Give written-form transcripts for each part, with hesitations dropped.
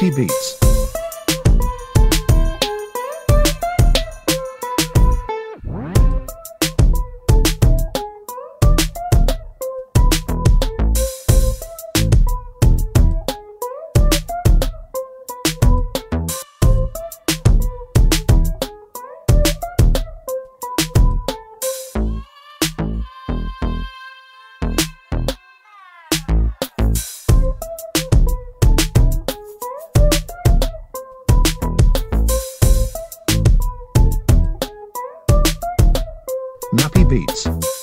Nappi Beats. Nappi Beats.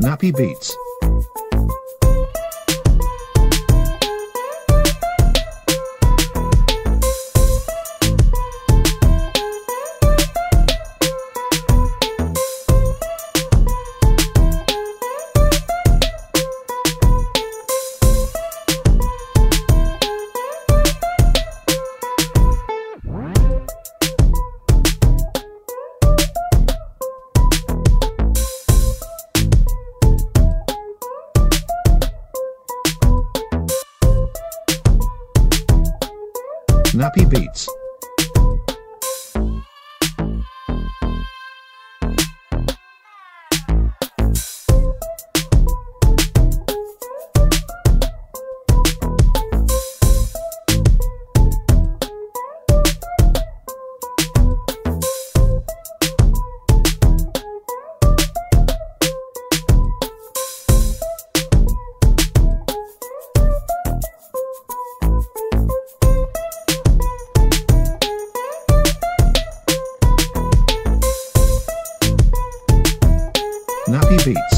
Nappi Beats. Nappi Beats. Nappi Beats. Nappi Beats.